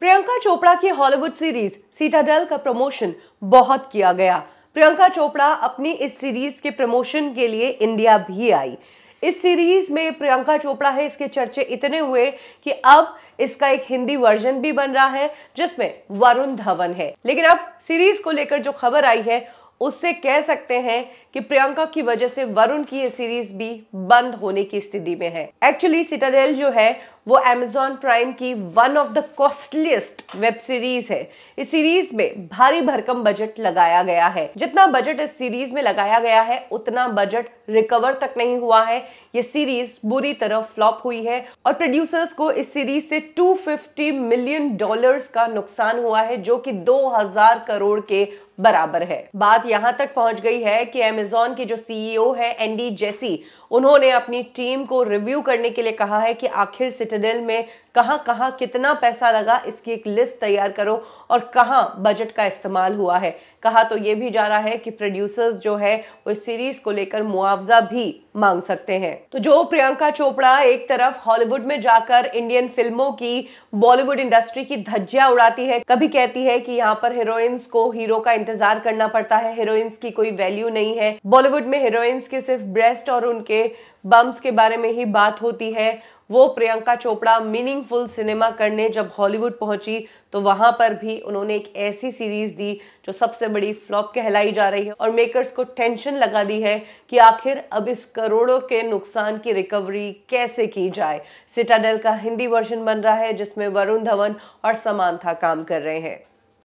प्रियंका चोपड़ा की Hollywood series Citadel का promotion बहुत किया गया। प्रियंका चोपड़ा अपनी इस सीरीज के प्रमोशन के लिए इंडिया भी आई। इस सीरीज में प्रियंका चोपड़ा है, इसके चर्चे इतने हुए कि अब इसका एक हिंदी वर्जन भी बन रहा है जिसमें वरुण धवन है। लेकिन अब सीरीज को लेकर जो खबर आई है उससे कह सकते हैं कि प्रियंका की वजह से वरुण की ये सीरीज भी बंद होने की स्थिति में है। एक्चुअली सिटाडेल जो है वो अमेज़न प्राइम की one of the costliest web series है। इस सीरीज में भारी भरकम बजट लगाया गया है। जितना बजट इस सीरीज में लगाया गया है उतना बजट रिकवर तक नहीं हुआ है। ये सीरीज बुरी तरह फ्लॉप हुई है और प्रोड्यूसर्स को इस सीरीज से $250 मिलियन का नुकसान हुआ है, जो कि 2000 करोड़ के बराबर है। बात यहाँ तक पहुंच गई है कि अमेज़न के जो CEO है एंडी जेसी, उन्होंने अपनी टीम को रिव्यू करने के लिए कहा है कि आखिर सिटाडेल में कहाँ कितना पैसा लगा, इसकी एक लिस्ट तैयार करो और कहाँ बजट का इस्तेमाल हुआ है। कहा तो ये भी जा रहा है कि प्रोड्यूसर्स जो है वो इस सीरीज को लेकर मुआवजा भी मांग सकते हैं। तो जो प्रियंका चोपड़ा एक तरफ हॉलीवुड में जाकर इंडियन फिल्मों की, बॉलीवुड इंडस्ट्री की धज्जियां उड़ाती है, कभी कहती है कि यहाँ पर हीरोइंस को हीरो का इंतजार करना पड़ता है, हीरोइंस की कोई वैल्यू नहीं है, बॉलीवुड में हीरोइंस के सिर्फ ब्रेस्ट और उनके बम्स के बारे में ही बात होती है, वो प्रियंका चोपड़ा मीनिंगफुल सिनेमा करने जब हॉलीवुड पहुंची तो वहां पर भी उन्होंने एक ऐसी सीरीज दी जो सबसे बड़ी फ्लॉप कहलाई जा रही है और मेकर्स को टेंशन लगा दी है कि आखिर अब इस करोड़ों के नुकसान की रिकवरी कैसे की जाए। सिटाडेल का हिंदी वर्जन बन रहा है जिसमें वरुण धवन और समांथा काम कर रहे हैं।